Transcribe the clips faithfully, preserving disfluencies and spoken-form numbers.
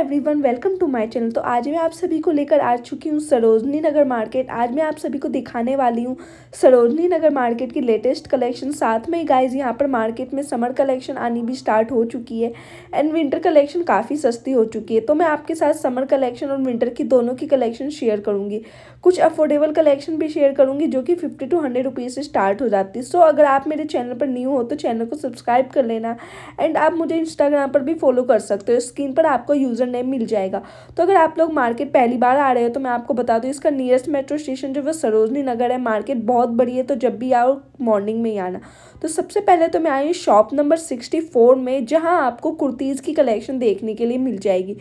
Everyone, welcome to my channel. तो आज मैं आप सभी को लेकर आ चुकी हूँ सरोजनी नगर मार्केट। आज मैं आप सभी को दिखाने वाली हूँ सरोजनी नगर मार्केट की लेटेस्ट कलेक्शन। साथ में गाइज यहाँ पर मार्केट में समर कलेक्शन आनी भी स्टार्ट हो चुकी है एंड विंटर कलेक्शन काफ़ी सस्ती हो चुकी है। तो मैं आपके साथ समर कलेक्शन और विंटर की दोनों की कलेक्शन शेयर करूँगी। कुछ अफोर्डेबल कलेक्शन भी शेयर करूँगी जो कि फिफ्टी टू हंड्रेड रुपीज़ से स्टार्ट हो जाती है। सो अगर आप मेरे चैनल पर न्यू हो तो चैनल को सब्सक्राइब कर लेना एंड आप मुझे इंस्टाग्राम पर भी फॉलो कर सकते हो। स्क्रीन पर आपको यूज़र नेम मिल जाएगा। तो अगर आप लोग मार्केट पहली बार आ रहे हो तो मैं आपको बता दूं, इसका नियरेस्ट मेट्रो स्टेशन जो वो सरोजनी नगर है। मार्केट बहुत बड़ी है तो जब भी आओ मॉर्निंग में ही आना। तो सबसे पहले तो मैं आई हूँ शॉप नंबर सिक्सटी फोर में, जहाँ आपको कुर्तीज़ की कलेक्शन देखने के लिए मिल जाएगी।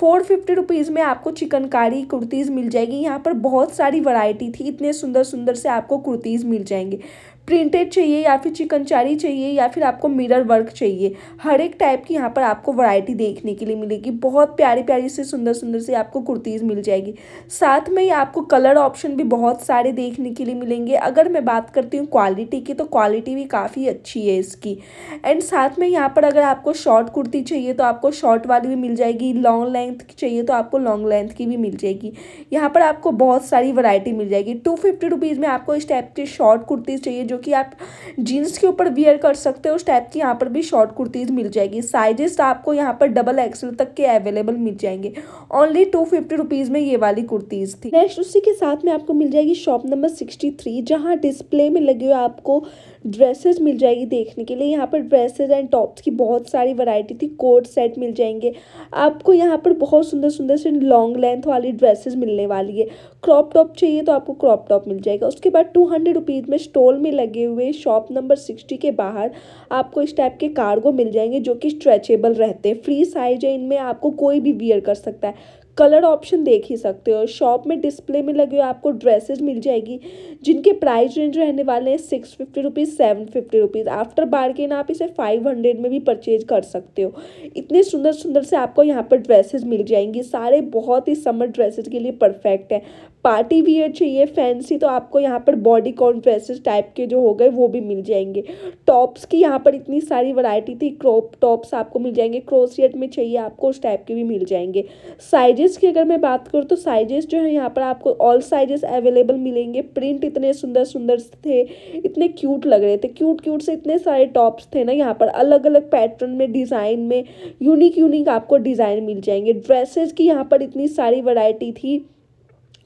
फोर फिफ्टी रुपीज़ में आपको चिकनकारी कुर्तीज़ मिल जाएगी। यहाँ पर बहुत सारी वैरायटी थी, इतने सुंदर सुंदर से आपको कुर्तीज़ मिल जाएंगे। प्रिंटेड चाहिए या फिर चिकनकारी चाहिए या फिर आपको मिरर वर्क चाहिए, हर एक टाइप की यहाँ पर आपको वैरायटी देखने के लिए मिलेगी। बहुत प्यारी प्यारी से सुंदर सुंदर से आपको कुर्तीज़ मिल जाएगी। साथ में ही आपको कलर ऑप्शन भी बहुत सारे देखने के लिए मिलेंगे। अगर मैं बात करती हूँ क्वालिटी की तो क्वालिटी भी काफ़ी अच्छी है इसकी। एंड साथ में यहाँ पर अगर आपको शॉर्ट कुर्ती चाहिए तो आपको शॉर्ट वाली भी मिल जाएगी, लॉन्ग लेंथ की चाहिए तो आपको लॉन्ग लेंथ की भी मिल जाएगी। यहाँ पर आपको बहुत सारी वैरायटी मिल जाएगी। टू फिफ्टी रुपीज़ में आपको इस टाइप की शॉर्ट कुर्तीज़ चाहिए जो कि आप जीन्स के ऊपर वियर कर सकते हो, उस टाइप की यहाँ पर भी शॉर्ट कुर्तीज़ मिल जाएगी। साइजेस आपको यहाँ पर डबल एक्सल तक के अवेलेबल मिल जाएंगे। ओनली टू फिफ्टी रुपीज़ में ये वाली कुर्तीज़ थी। नेक्स्ट उसी के साथ में आपको मिल जाएगी शॉप नंबर सिक्सटी थ्री, जहाँ डिस्प्ले में लगे हुए आपको ड्रेसेस मिल जाएगी देखने के लिए। यहाँ पर ड्रेसेस एंड टॉप्स की बहुत सारी वैरायटी थी। कोट सेट मिल जाएंगे आपको। यहाँ पर बहुत सुंदर सुंदर से लॉन्ग लेंथ वाली ड्रेसेस मिलने वाली है। क्रॉप टॉप चाहिए तो आपको क्रॉप टॉप मिल जाएगा। उसके बाद टू हंड्रेड रुपीज़ में स्टॉल में लगे हुए शॉप नंबर सिक्सटी के बाहर आपको इस टाइप के कार्गो मिल जाएंगे जो कि स्ट्रेचेबल रहते हैं। फ्री साइज है, इनमें आपको कोई भी वियर कर सकता है। कलर ऑप्शन देख ही सकते हो। शॉप में डिस्प्ले में लगे हुए आपको ड्रेसेस मिल जाएगी जिनके प्राइस रेंज रहने वाले हैं six fifty rupees seven fifty rupees. After bargain आप इसे फाइव हंड्रेड में भी परचेज कर सकते हो। इतने सुंदर सुंदर से आपको यहाँ पर ड्रेसेस मिल जाएंगी। सारे बहुत ही समर ड्रेसेस के लिए परफेक्ट है। पार्टी वियर चाहिए फैंसी तो आपको यहाँ पर बॉडी कॉन ड्रेसेस टाइप के जो हो गए वो भी मिल जाएंगे। टॉप्स की यहाँ पर इतनी सारी वैरायटी थी। क्रॉप टॉप्स आपको मिल जाएंगे, क्रोशिएट में चाहिए आपको उस टाइप के भी मिल जाएंगे। साइजेस की अगर मैं बात करूँ तो साइजेस जो है यहाँ पर आपको ऑल साइजेस अवेलेबल मिलेंगे। प्रिंट इतने सुंदर सुंदर थे, इतने क्यूट लग रहे थे। क्यूट क्यूट से इतने सारे टॉप्स थे ना, यहाँ पर अलग अलग पैटर्न में, डिज़ाइन में, यूनिक यूनिक आपको डिज़ाइन मिल जाएंगे। ड्रेसेस की यहाँ पर इतनी सारी वैरायटी थी।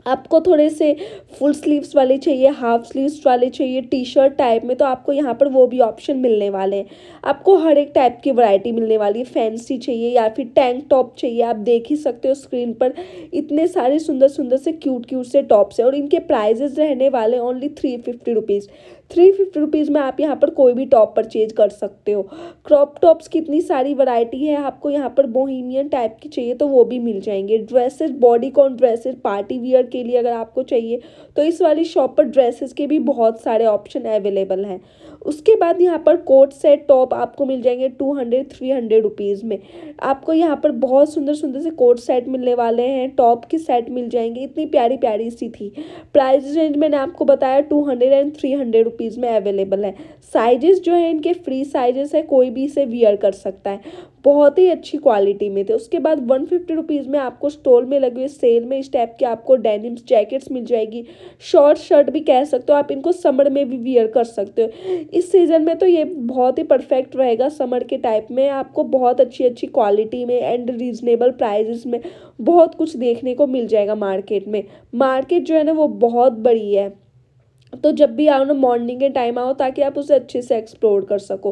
आपको थोड़े से फुल स्लीव्स वाले चाहिए, हाफ स्लीव्स वाले चाहिए, टी शर्ट टाइप में तो आपको यहाँ पर वो भी ऑप्शन मिलने वाले हैं। आपको हर एक टाइप की वैरायटी मिलने वाली है। फैंसी चाहिए या फिर टैंक टॉप चाहिए, आप देख ही सकते हो स्क्रीन पर। इतने सारे सुंदर सुंदर से क्यूट क्यूट से टॉप्स हैं और इनके प्राइजेस रहने वाले only three fifty rupees three fifty rupees में आप यहाँ पर कोई भी टॉप परचेज कर सकते हो। क्रॉप टॉप्स की इतनी सारी वैरायटी है। आपको यहाँ पर बोहेमियन टाइप की चाहिए तो वो भी मिल जाएंगे। Dresses, body cone dresses, party wear के लिए अगर आपको चाहिए तो इस वाली शॉप पर ड्रेसेस के भी बहुत सारे ऑप्शन अवेलेबल हैं। उसके बाद यहाँ पर कोट सेट टॉप आपको मिल जाएंगे two hundred three hundred rupees में। आपको यहाँ पर बहुत सुंदर सुंदर से कोट सेट मिलने वाले हैं, टॉप की सेट मिल जाएंगे। इतनी प्यारी प्यारी सी थी। प्राइस रेंज मैंने आपको बताया two hundred and three hundred piece में अवेलेबल है। साइजेस जो है इनके फ्री साइजेस है, कोई भी इसे वियर कर सकता है। बहुत ही अच्छी क्वालिटी में थे। उसके बाद वन फिफ्टी रुपीज़ में आपको स्टॉल में लगे हुए सेल में इस टाइप के आपको डेनिम्स जैकेट्स मिल जाएगी। शॉर्ट शर्ट भी कह सकते हो आप इनको, समर में भी वियर कर सकते हो। इस सीज़न में तो ये बहुत ही परफेक्ट रहेगा। समर के टाइप में आपको बहुत अच्छी अच्छी क्वालिटी में एंड रीजनेबल प्राइजेस में बहुत कुछ देखने को मिल जाएगा मार्केट में। मार्केट जो है ना वो बहुत बड़ी है तो जब भी आओ ना मॉर्निंग के टाइम आओ ताकि आप उसे अच्छे से एक्सप्लोर कर सको।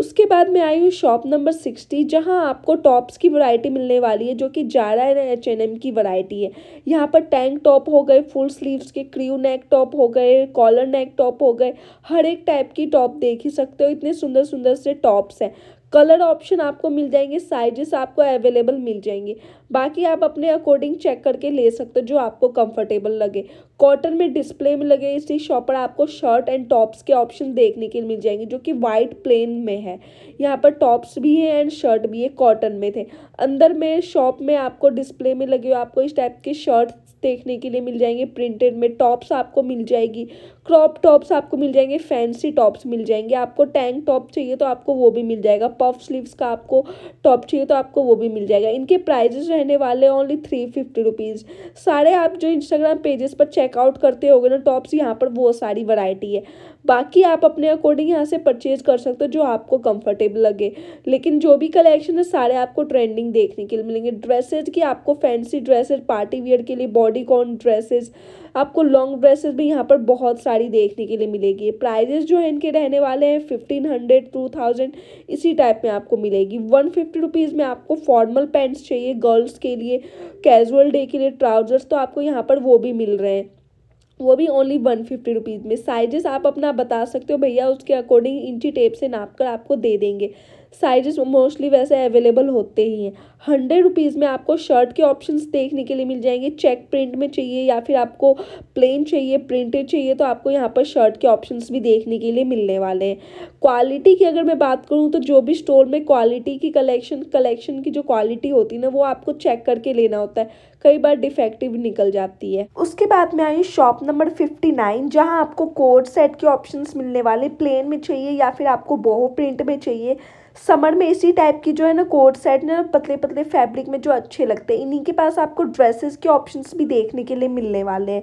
उसके बाद मैं आई हूँ शॉप नंबर सिक्सटी, जहाँ आपको टॉप्स की वैरायटी मिलने वाली है जो कि Zara and H N M की वैरायटी है। यहाँ पर टैंक टॉप हो गए, फुल स्लीव्स के क्रू नेक टॉप हो गए, कॉलर नेक टॉप हो गए, हर एक टाइप की टॉप देख ही सकते हो। इतने सुंदर सुंदर से टॉप्स हैं। कलर ऑप्शन आपको मिल जाएंगे, साइजेस आपको अवेलेबल मिल जाएंगे। बाकी आप अपने अकॉर्डिंग चेक करके ले सकते हो जो आपको कंफर्टेबल लगे। कॉटन में डिस्प्ले में लगे इसी शॉप पर आपको शर्ट एंड टॉप्स के ऑप्शन देखने के लिए मिल जाएंगे जो कि वाइट प्लेन में है। यहाँ पर टॉप्स भी है एंड शर्ट भी है, कॉटन में थे। अंदर में शॉप में आपको डिस्प्ले में लगे हुए आपको इस टाइप के शर्ट देखने के लिए मिल जाएंगे प्रिंटेड में, टॉप्स आपको मिल जाएगी, क्रॉप टॉप्स आपको मिल जाएंगे, फैंसी टॉप्स मिल जाएंगे, आपको टैंक टॉप चाहिए तो आपको वो भी मिल जाएगा, पफ स्लीव्स का आपको टॉप चाहिए तो आपको वो भी मिल जाएगा। इनके प्राइजेस रहने वाले ओनली थ्री फिफ्टी रुपीज़। सारे आप जो इंस्टाग्राम पेजेस पर चेकआउट करते होगे ना टॉप्स, यहाँ पर वो सारी वैरायटी है, बाकी आप अपने अकॉर्डिंग यहाँ से परचेज कर सकते हो जो आपको कंफर्टेबल लगे। लेकिन जो भी कलेक्शन है सारे आपको ट्रेंडिंग देखने के लिए मिलेंगे। ड्रेसेज की आपको फैंसी ड्रेसेज, पार्टी वियर के लिए बॉडीकॉन ड्रेसेज, आपको लॉन्ग ड्रेसेस भी यहाँ पर बहुत सारी देखने के लिए मिलेगी। प्राइजेस जो है इनके रहने वाले हैं फिफ्टीन हंड्रेड टू थाउजेंड इसी टाइप में आपको मिलेगी। वन फिफ्टी रुपीज़ में आपको फॉर्मल पैंट्स चाहिए गर्ल्स के लिए, कैजुअल डे के लिए ट्राउजर्स, तो आपको यहाँ पर वो भी मिल रहे हैं, वो भी ओनली वन फिफ्टी रुपीज़ में। साइजेस आप अपना बता सकते हो भैया, उसके अकॉर्डिंग इंची टेप से नाप कर आपको दे देंगे। साइजेस मोस्टली वैसे अवेलेबल होते ही हैं। हंड्रेड रुपीज़ में आपको शर्ट के ऑप्शंस देखने के लिए मिल जाएंगे। चेक प्रिंट में चाहिए या फिर आपको प्लेन चाहिए, प्रिंटेड चाहिए, तो आपको यहाँ पर शर्ट के ऑप्शंस भी देखने के लिए मिलने वाले हैं। क्वालिटी की अगर मैं बात करूँ तो जो भी स्टोर में क्वालिटी की कलेक्शन कलेक्शन की जो क्वालिटी होती है ना, वो आपको चेक करके लेना होता है, कई बार डिफेक्टिव निकल जाती है। उसके बाद में आई शॉप नंबर फिफ्टी नाइन, जहाँ आपको कोट सेट के ऑप्शंस मिलने वाले, प्लेन में चाहिए या फिर आपको बोहो प्रिंट में चाहिए। समर में इसी टाइप की जो है ना कोट सेट ना पतले पतले फैब्रिक में जो अच्छे लगते हैं, इन्हीं के पास आपको ड्रेसेस के ऑप्शंस भी देखने के लिए मिलने वाले हैं।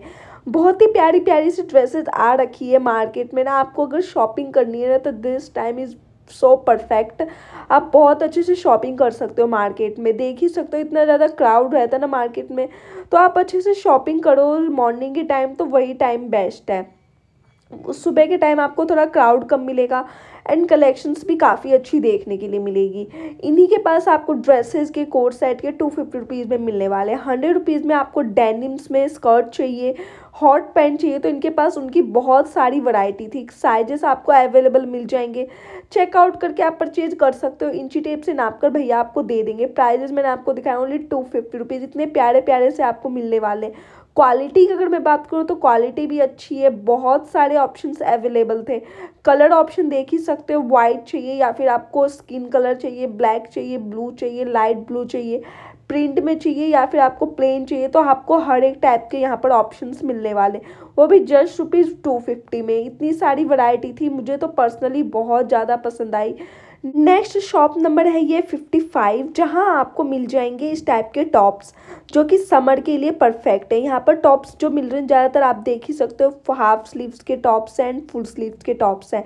बहुत ही प्यारी प्यारी सी ड्रेसेस आ रखी है मार्केट में ना, आपको अगर शॉपिंग करनी है ना तो this time is so perfect, आप बहुत अच्छे से शॉपिंग कर सकते हो मार्केट में। देख ही सकते हो इतना ज़्यादा क्राउड रहता है ना मार्केट में, तो आप अच्छे से शॉपिंग करो। मॉर्निंग के टाइम तो वही टाइम बेस्ट है, सुबह के टाइम आपको थोड़ा क्राउड कम मिलेगा एंड कलेक्शंस भी काफ़ी अच्छी देखने के लिए मिलेगी। इन्हीं के पास आपको ड्रेसेस के कोट सेट के टू फिफ्टी रुपीज़ में मिलने वाले। हंड्रेड रुपीज़ में आपको डेनिम्स में स्कर्ट चाहिए, हॉट पैंट चाहिए, तो इनके पास उनकी बहुत सारी वैरायटी थी। साइजेस आपको अवेलेबल मिल जाएंगे, चेकआउट करके आप परचेज कर सकते हो, इंची टेप से नाप कर भैया आपको दे देंगे। प्राइजेस मैंने आपको दिखाया ओनली टू फिफ्टी रुपीज़, इतने प्यारे प्यारे से आपको मिलने वाले। क्वालिटी की अगर मैं बात करूँ तो क्वालिटी भी अच्छी है, बहुत सारे ऑप्शंस अवेलेबल थे। कलर ऑप्शन देख ही सकते हो, वाइट चाहिए या फिर आपको स्किन कलर चाहिए, ब्लैक चाहिए, ब्लू चाहिए, लाइट ब्लू चाहिए, प्रिंट में चाहिए या फिर आपको प्लेन चाहिए, तो आपको हर एक टाइप के यहाँ पर ऑप्शंस मिलने वाले, वो भी जस्ट रुपीज़ टू फिफ्टी में। इतनी सारी वैरायटी थी, मुझे तो पर्सनली बहुत ज़्यादा पसंद आई। नेक्स्ट शॉप नंबर है ये फिफ्टी फाइव, जहाँ आपको मिल जाएंगे इस टाइप के टॉप्स जो कि समर के लिए परफेक्ट है। यहाँ पर टॉप्स जो मिल रहे हैं ज़्यादातर आप देख ही सकते हो हाफ स्लीव्स के टॉप्स एंड फुल स्लीव्स के टॉप्स हैं,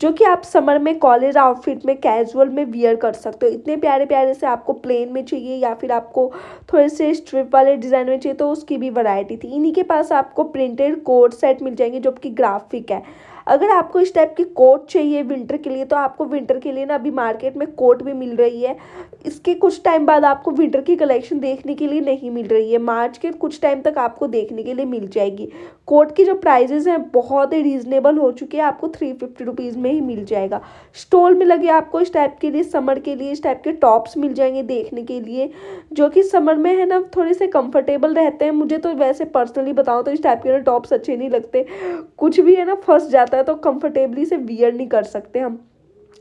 जो कि आप समर में कॉलेज आउटफिट में कैजुअल में वियर कर सकते हो। इतने प्यारे प्यारे से आपको प्लेन में चाहिए या फिर आपको थोड़े से स्ट्रिप वाले डिज़ाइन में चाहिए, तो उसकी भी वैरायटी थी। इन्हीं के पास आपको प्रिंटेड कोट सेट मिल जाएंगे जो कि ग्राफिक है। अगर आपको इस टाइप की कोट चाहिए विंटर के लिए, तो आपको विंटर के लिए ना अभी मार्केट में कोट भी मिल रही है। इसके कुछ टाइम बाद आपको विंटर की कलेक्शन देखने के लिए नहीं मिल रही है, मार्च के कुछ टाइम तक आपको देखने के लिए मिल जाएगी। कोट की जो प्राइजेस हैं बहुत ही रीजनेबल हो चुके हैं, आपको थ्री फिफ्टी रुपीज़ में ही मिल जाएगा। स्टोर में लगे आपको इस टाइप के लिए समर के लिए इस टाइप के टॉप्स मिल जाएंगे देखने के लिए, जो कि समर में है ना थोड़े से कम्फर्टेबल रहते हैं। मुझे तो वैसे पर्सनली बताऊँ तो इस टाइप के ना टॉप्स अच्छे नहीं लगते, कुछ भी है ना फंस जाता तो कंफर्टेबली से वियर नहीं कर सकते हम।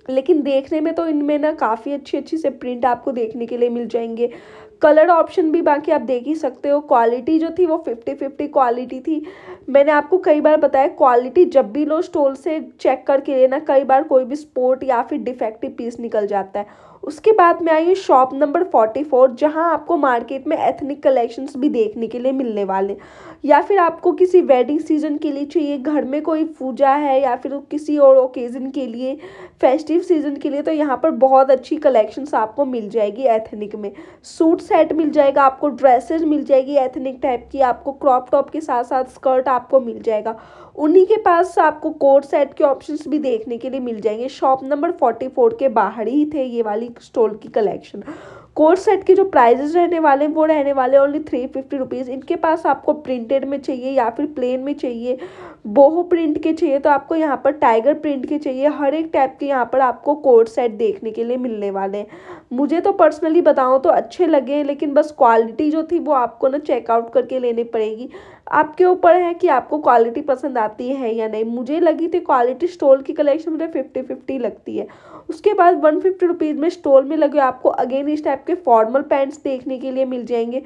लेकिन देखने में तो इनमें ना काफ़ी अच्छी अच्छी से प्रिंट आपको देखने के लिए मिल जाएंगे, कलर ऑप्शन भी बाकी आप देख ही सकते हो। क्वालिटी जो थी वो फिफ्टी फिफ्टी क्वालिटी थी। मैंने आपको कई बार बताया, क्वालिटी जब भी लो स्टोर से चेक करके लेना, कई बार कोई भी स्पोर्ट या फिर डिफेक्टिव पीस निकल जाता है। उसके बाद में आई शॉप नंबर फोर्टी फोर, जहाँ आपको मार्केट में एथनिक कलेक्शंस भी देखने के लिए मिलने वाले, या फिर आपको किसी वेडिंग सीजन के लिए चाहिए, घर में कोई पूजा है या फिर किसी और ओकेज़न के लिए, फेस्टिव सीजन के लिए, तो यहाँ पर बहुत अच्छी कलेक्शंस आपको मिल जाएगी। एथनिक में सूट सेट मिल जाएगा, आपको ड्रेसेस मिल जाएगी एथनिक टाइप की, आपको क्रॉप टॉप के साथ साथ स्कर्ट आपको मिल जाएगा। उन्हीं के पास आपको कोट सेट के ऑप्शंस भी देखने के लिए मिल जाएंगे। शॉप नंबर फोर्टी फोर के बाहर ही थे ये वाली स्टॉल की कलेक्शन। कोट सेट के जो प्राइजेस रहने वाले वो रहने वाले ओनली थ्री फिफ्टी रुपीज़। इनके पास आपको प्रिंटेड में चाहिए या फिर प्लेन में चाहिए, बोहो प्रिंट के चाहिए, तो आपको यहाँ पर टाइगर प्रिंट के चाहिए, हर एक टाइप के यहाँ पर आपको कोट सेट देखने के लिए मिलने वाले हैं। मुझे तो पर्सनली बताऊँ तो अच्छे लगे, लेकिन बस क्वालिटी जो थी वो आपको ना चेकआउट करके लेनी पड़ेगी। आपके ऊपर है कि आपको क्वालिटी पसंद आती है या नहीं। मुझे लगी थी क्वालिटी स्टॉल की कलेक्शन मुझे फिफ्टी फिफ्टी लगती है। उसके बाद वन फिफ्टी रुपीज़ में स्टॉल में लगे आपको अगेन इस टाइप के फॉर्मल पैंट्स देखने के लिए मिल जाएंगे।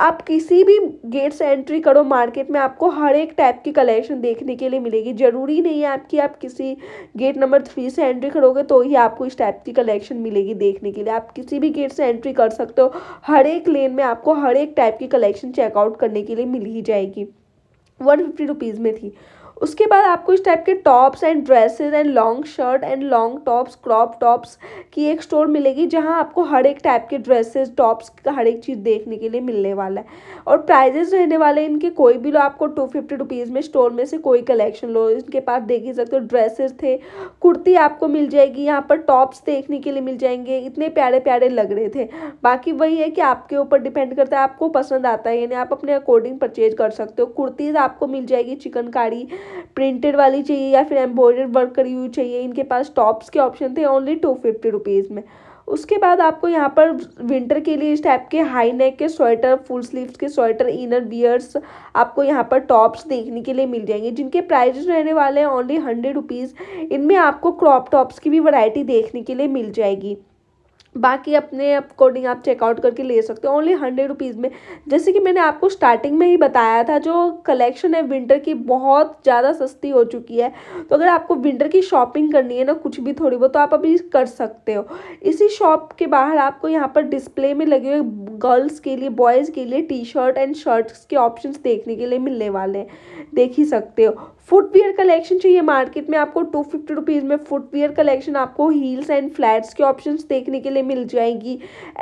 आप किसी भी गेट से एंट्री करो मार्केट में आपको हर एक टाइप की कलेक्शन देखने के लिए मिलेगी। ज़रूरी नहीं है आपकी आप किसी गेट नंबर थ्री से एंट्री करोगे तो ही आपको इस टाइप की कलेक्शन मिलेगी देखने के लिए। आप किसी भी गेट से एंट्री कर सकते हो, हर एक लेन में आपको हर एक टाइप की कलेक्शन चेकआउट करने के लिए मिल ही जाएगी। वन फिफ्टी रुपीज़ में थी। उसके बाद आपको इस टाइप के tops and dresses and long shirt and long tops crop tops की एक स्टोर मिलेगी जहां आपको हर एक टाइप के ड्रेसेस टॉप्स का हर एक चीज़ देखने के लिए मिलने वाला है। और प्राइजेस रहने वाले इनके, कोई भी लो आपको टू फिफ्टी रुपीज़ में स्टोर में से कोई कलेक्शन लो। इनके पास देख ही सकते हो ड्रेसेस थे, कुर्ती आपको मिल जाएगी, यहाँ पर टॉप्स देखने के लिए मिल जाएंगे। इतने प्यारे प्यारे लग रहे थे। बाकी वही है कि आपके ऊपर डिपेंड करता है आपको पसंद आता है यानी आप अपने अकॉर्डिंग परचेज कर सकते हो। कुर्तीज़ आपको मिल जाएगी चिकनकारी प्रिंटेड वाली चाहिए या फिर एम्ब्रॉयडर्ड वर्क करी हुई चाहिए। इनके पास टॉप्स के ऑप्शन थे ओनली टू फिफ्टी रुपीज़ में। उसके बाद आपको यहाँ पर विंटर के लिए इस टाइप के हाई नेक के स्वेटर, फुल स्लीव्स के स्वेटर, इनर वियर्स, आपको यहाँ पर टॉप्स देखने के लिए मिल जाएंगे जिनके प्राइजेस रहने वाले हैं ओनली हंड्रेड रुपीज़। इनमें आपको क्रॉप टॉप्स की भी वैरायटी देखने के लिए मिल जाएगी। बाकी अपने अकॉर्डिंग आप चेकआउट करके ले सकते हो ओनली हंड्रेड रुपीज़ में। जैसे कि मैंने आपको स्टार्टिंग में ही बताया था जो कलेक्शन है विंटर की बहुत ज़्यादा सस्ती हो चुकी है। तो अगर आपको विंटर की शॉपिंग करनी है ना कुछ भी थोड़ी बहुत, तो आप अभी कर सकते हो। इसी शॉप के बाहर आपको यहाँ पर डिस्प्ले में लगे हुए गर्ल्स के लिए बॉयज़ के लिए टी शर्ट एंड शर्ट्स के ऑप्शंस देखने के लिए मिलने वाले हैं, देख ही सकते हो। फुटवियर कलेक्शन चाहिए मार्केट में आपको टू फिफ्टी रुपीज़ में फुटवियर कलेक्शन, आपको हील्स एंड फ्लैट्स के ऑप्शंस देखने के लिए मिल जाएंगी।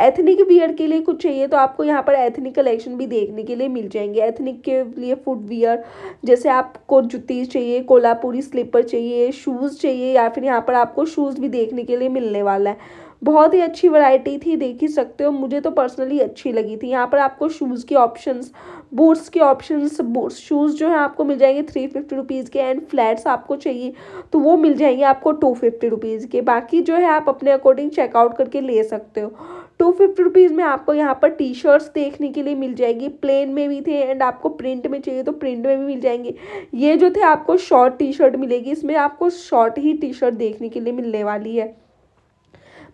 एथनिक वियर के लिए कुछ चाहिए तो आपको यहाँ पर एथनिक कलेक्शन भी देखने के लिए मिल जाएंगे। एथनिक के लिए फुटवियर जैसे आपको जुत्ती चाहिए, कोल्हापुरी स्लीपर चाहिए, शूज़ चाहिए या फिर यहाँ पर आपको शूज़ भी देखने के लिए मिलने वाला है। बहुत ही अच्छी वैरायटी थी, देख ही सकते हो। मुझे तो पर्सनली अच्छी लगी थी। यहाँ पर आपको शूज़ के ऑप्शंस, बूट्स के ऑप्शंस, बूट्स शूज़ जो है आपको मिल जाएंगे थ्री फिफ्टी रुपीज़ के एंड फ्लैट्स आपको चाहिए तो वो मिल जाएंगे आपको टू फिफ्टी रुपीज़ के। बाकी जो है आप अपने अकॉर्डिंग चेकआउट करके ले सकते हो। टू फिफ्टी रुपीज़ में आपको यहाँ पर टी शर्ट्स देखने के लिए मिल जाएगी, प्लेन में भी थे एंड आपको प्रिंट में चाहिए तो प्रिंट में भी मिल जाएंगे। ये जो थे आपको शॉर्ट टी शर्ट मिलेगी, इसमें आपको शॉर्ट ही टी शर्ट देखने के लिए मिलने वाली है।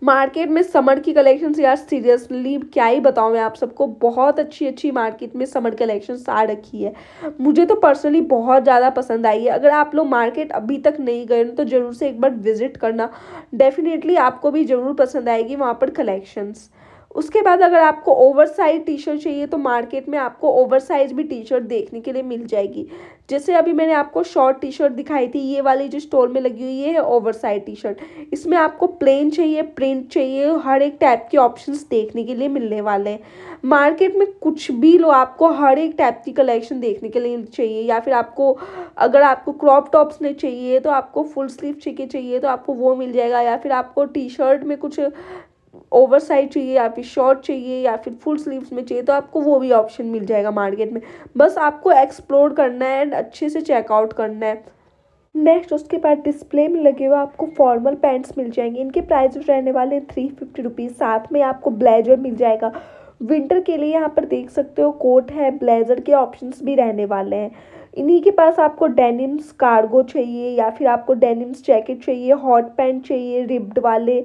मार्केट में समर की कलेक्शंस यार सीरियसली क्या ही बताऊँ मैं आप सबको, बहुत अच्छी अच्छी मार्केट में समर कलेक्शंस आ रखी है। मुझे तो पर्सनली बहुत ज़्यादा पसंद आई है। अगर आप लोग मार्केट अभी तक नहीं गए तो ज़रूर से एक बार विजिट करना, डेफिनेटली आपको भी ज़रूर पसंद आएगी वहाँ पर कलेक्शंस। उसके बाद अगर आपको ओवरसाइज टी शर्ट चाहिए तो मार्केट में आपको ओवरसाइज भी टी शर्ट देखने के लिए मिल जाएगी। जैसे अभी मैंने आपको शॉर्ट टी शर्ट दिखाई थी, ये वाली जो स्टोर में लगी हुई ये है ओवरसाइज टी शर्ट। इसमें आपको प्लेन चाहिए, प्रिंट चाहिए, हर एक टाइप के ऑप्शंस देखने के लिए मिलने वाले हैं। मार्केट में कुछ भी लो आपको हर एक टाइप की कलेक्शन देखने के लिए चाहिए। या फिर आपको अगर आपको क्रॉप टॉप्स में चाहिए तो आपको फुल स्लीव चाहिए चाहिए तो आपको वो मिल जाएगा। या फिर आपको टी शर्ट में कुछ ओवर साइज चाहिए या फिर शॉर्ट चाहिए या फिर फुल स्लीव्स में चाहिए तो आपको वो भी ऑप्शन मिल जाएगा मार्केट में। बस आपको एक्सप्लोर करना है एंड अच्छे से चेकआउट करना है। नेक्स्ट उसके बाद डिस्प्ले में लगे हुए आपको फॉर्मल पैंट्स मिल जाएंगे। इनके प्राइस रहने वाले थ्री फिफ्टी रुपीज़। साथ में आपको ब्लेजर मिल जाएगा विंटर के लिए। यहाँ पर देख सकते हो कोट है, ब्लेजर के ऑप्शंस भी रहने वाले हैं। इन्हीं के पास आपको डेनिम्स कार्गो चाहिए या फिर आपको डेनिम्स जैकेट चाहिए, हॉट पैंट चाहिए रिब्ड वाले,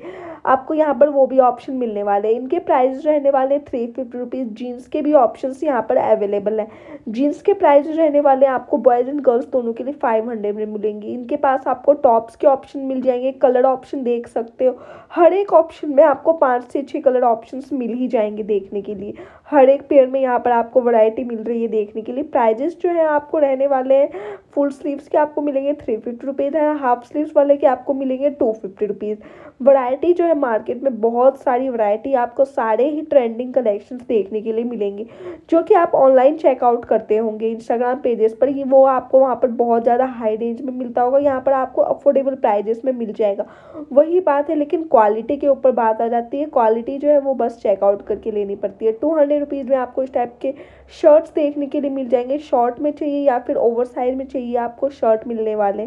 आपको यहाँ पर वो भी ऑप्शन मिलने वाले हैं। इनके प्राइस रहने वाले थ्री फिफ्टी रुपीज़। जीन्स के भी ऑप्शंस यहाँ पर अवेलेबल हैं। जीन्स के प्राइस रहने वाले आपको बॉयज़ एंड गर्ल्स दोनों के लिए फाइव हंड्रेड में मिलेंगे। इनके पास आपको टॉप्स के ऑप्शन मिल जाएंगे, कलर ऑप्शन देख सकते हो। हर एक ऑप्शन में आपको पाँच से छः कलर ऑप्शन मिल ही जाएंगे देखने के लिए। हर एक पेयर में यहाँ पर आपको वैरायटी मिल रही है देखने के लिए। प्राइजेस जो है आपको रहने वाले हैं फुल स्लीव्स के आपको मिलेंगे थ्री फिफ्टी रुपीज़ है, हाफ स्लीव्स वाले के आपको मिलेंगे टू फिफ्टी रुपीज़। वैरायटी जो है मार्केट में बहुत सारी वैरायटी, आपको सारे ही ट्रेंडिंग कलेक्शंस देखने के लिए मिलेंगे जो कि आप ऑनलाइन चेकआउट करते होंगे इंस्टाग्राम पेजेस पर ही, वो आपको वहाँ पर बहुत ज़्यादा हाई रेंज में मिलता होगा। यहाँ पर आपको अफोर्डेबल प्राइजेस में मिल जाएगा। वही बात है लेकिन क्वालिटी के ऊपर बात आ जाती है। क्वालिटी जो है वो बस चेकआउट करके लेनी पड़ती है। टू हंड्रेड रुपीज़ में आपको इस टाइप के शर्ट्स देखने के लिए मिल जाएंगे। शॉर्ट में चाहिए या फिर ओवर साइज में चाहिए आपको शर्ट मिलने वाले,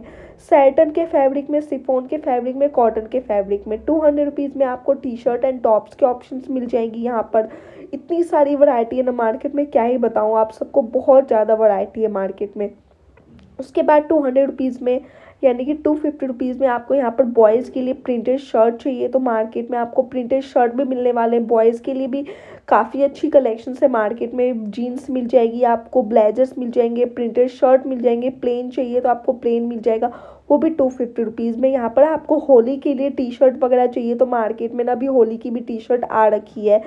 सैटन के फैब्रिक में, सिफोन के फैब्रिक में, कॉटन के फैब्रिक में। टू हंड्रेड रुपीज़ में आपको टी शर्ट एंड टॉप्स के ऑप्शंस मिल जाएंगी। यहाँ पर इतनी सारी वैरायटी है ना मार्केट में, क्या ही बताऊँ आप सबको, बहुत ज़्यादा वैरायटी है मार्केट में। उसके बाद टू हंड्रेड रुपीज़ में यानी कि टू फिफ्टी रुपीज़ में आपको यहाँ पर बॉयज़ के लिए प्रिंटेड शर्ट चाहिए तो मार्केट में आपको प्रिंटेड शर्ट भी मिलने वाले हैं। बॉयज़ के लिए भी काफ़ी अच्छी कलेक्शन है मार्केट में, जीन्स मिल जाएगी आपको, ब्लेजर्स मिल जाएंगे, प्रिंटेड शर्ट मिल जाएंगे। प्लेन चाहिए तो आपको प्लेन मिल जाएगा, वो भी टू फिफ्टी रुपीज़ में। यहाँ पर आपको होली के लिए टी शर्ट वगैरह चाहिए तो मार्केट में ना अभी होली की भी टी शर्ट आ रखी है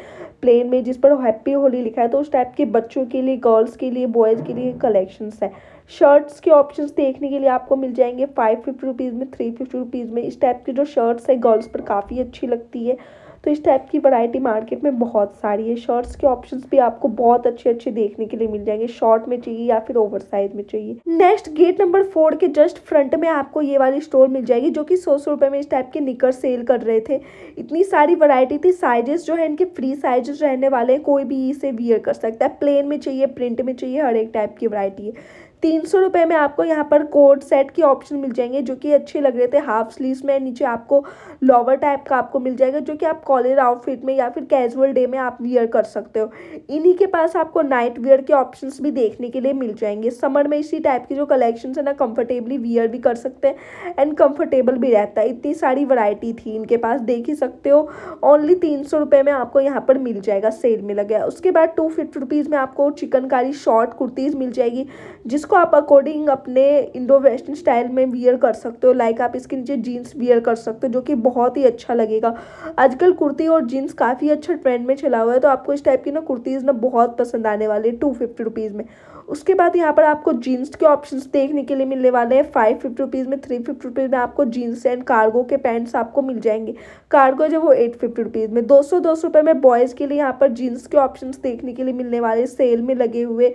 प्लेन में, जिस पर हैप्पी होली लिखा है, तो उस टाइप के बच्चों के लिए, गर्ल्स के लिए, बॉयज़ के लिए कलेक्शंस है। शर्ट्स के ऑप्शंस देखने के लिए आपको मिल जाएंगे फाइव फिफ्टी रुपीज़ में, थ्री फिफ्टी रुपीज़ में। इस टाइप की जो शर्ट्स है गर्ल्स पर काफ़ी अच्छी लगती है, तो इस टाइप की वैरायटी मार्केट में बहुत सारी है। शर्ट्स के ऑप्शंस भी आपको बहुत अच्छे अच्छे देखने के लिए मिल जाएंगे, शॉर्ट में चाहिए या फिर ओवर साइज में चाहिए। नेक्स्ट गेट नंबर फोर के जस्ट फ्रंट में आपको ये वाली स्टोर मिल जाएगी, जो कि सौ सौ रुपये में इस टाइप के निकर सेल कर रहे थे। इतनी सारी वैरायटी थी। साइजेस जो है इनके फ्री साइजेस रहने वाले हैं, कोई भी इसे वियर कर सकता है। प्लेन में चाहिए, प्रिंट में चाहिए, हर एक टाइप की वैरायटी है। तीन सौ रुपये में आपको यहाँ पर कोट सेट के ऑप्शन मिल जाएंगे, जो कि अच्छे लग रहे थे। हाफ स्लीव्स में नीचे आपको लोवर टाइप का आपको मिल जाएगा, जो कि आप कॉलेज आउटफिट में या फिर कैजुअल डे में आप वियर कर सकते हो। इन्हीं के पास आपको नाइट वियर के ऑप्शंस भी देखने के लिए मिल जाएंगे। समर में इसी टाइप की जो कलेक्शन है ना, कंफर्टेबली वियर भी कर सकते हैं एंड कंफर्टेबल भी रहता है। इतनी सारी वैरायटी थी इनके पास, देख ही सकते हो। ओनली तीन सौ रुपये में आपको यहाँ पर मिल जाएगा, सेल में लग गया। उसके बाद टू फिफ्टी रुपीज़ में आपको चिकनकारी शॉर्ट कुर्तीज़ मिल जाएगी, जिस इसको आप अकॉर्डिंग अपने इंडो वेस्टर्न स्टाइल में वियर कर सकते हो। लाइक आप इसके नीचे जीन्स वियर कर सकते हो, जो कि बहुत ही अच्छा लगेगा। आजकल कुर्ती और जीन्स काफ़ी अच्छा ट्रेंड में चला हुआ है, तो आपको इस टाइप की ना कुर्तीज़ ना बहुत पसंद आने वाले टू फिफ्टी रुपीज़ में। उसके बाद यहाँ पर आपको जीन्स के ऑप्शंस देखने के लिए मिलने वाले हैं। फाइव फिफ्टी रुपीज़ में, थ्री फिफ्टी रुपीज़ में आपको जीन्स एंड कार्गो के पैंट्स आपको मिल जाएंगे। कार्गो जो वो एट फिफ्टी रुपीज़ में। दो सौ दो सौ रुपये में बॉयज़ के लिए यहाँ पर जीन्स के ऑप्शंस देखने के लिए मिलने वाले, सेल में लगे हुए।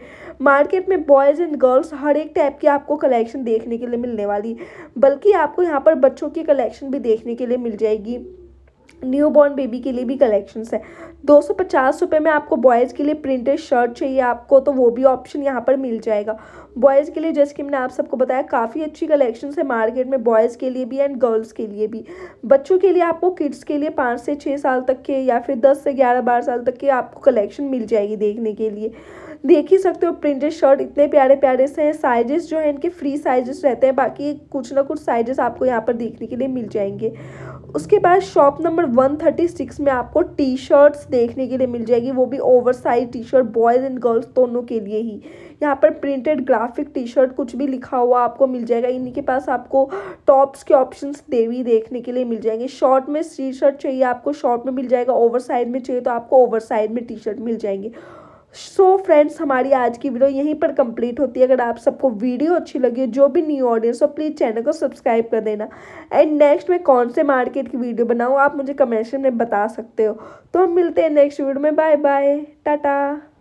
मार्केट में बॉयज़ एंड गर्ल्स हर एक टाइप की आपको कलेक्शन देखने के लिए मिलने वाली, बल्कि आपको यहाँ पर बच्चों की कलेक्शन भी देखने के लिए मिल जाएगी। न्यू बॉर्न बेबी के लिए भी कलेक्शंस है। दो सौ पचास रुपये में आपको बॉयज़ के लिए प्रिंटेड शर्ट चाहिए आपको, तो वो भी ऑप्शन यहाँ पर मिल जाएगा। बॉयज़ के लिए जैसे कि मैंने आप सबको बताया, काफ़ी अच्छी कलेक्शंस है मार्केट में, बॉयज़ के लिए भी एंड गर्ल्स के लिए भी। बच्चों के लिए आपको किड्स के लिए पाँच से छः साल तक के या फिर दस से ग्यारह बारह साल तक के आपको कलेक्शन मिल जाएगी देखने के लिए। देख ही सकते हो प्रिंटेड शर्ट इतने प्यारे प्यारे से हैं। साइजेस जो है इनके फ्री साइजेस रहते हैं, बाकी कुछ ना कुछ साइजेस आपको यहाँ पर देखने के लिए मिल जाएंगे। उसके बाद shop number one thirty six में आपको टी शर्ट्स देखने के लिए मिल जाएगी, वो भी over size T shirt boys and girls दोनों के लिए ही। यहाँ पर प्रिंटेड ग्राफिक टी शर्ट कुछ भी लिखा हुआ आपको मिल जाएगा। इन्हीं के पास आपको टॉप्स के ऑप्शंस देवी देखने के लिए मिल जाएंगे। शॉर्ट में टी शर्ट चाहिए आपको, शॉर्ट में मिल जाएगा। ओवर साइज में चाहिए तो आपको ओवर साइज में टी शर्ट मिल जाएंगे। सो so फ्रेंड्स, हमारी आज की वीडियो यहीं पर कंप्लीट होती है। अगर आप सबको वीडियो अच्छी लगी, जो भी न्यू ऑडियंस हो, प्लीज़ चैनल को सब्सक्राइब कर देना। एंड नेक्स्ट मैं कौन से मार्केट की वीडियो बनाऊँ, आप मुझे कमेंट में बता सकते हो। तो हम मिलते हैं नेक्स्ट वीडियो में। Bye bye, Tata.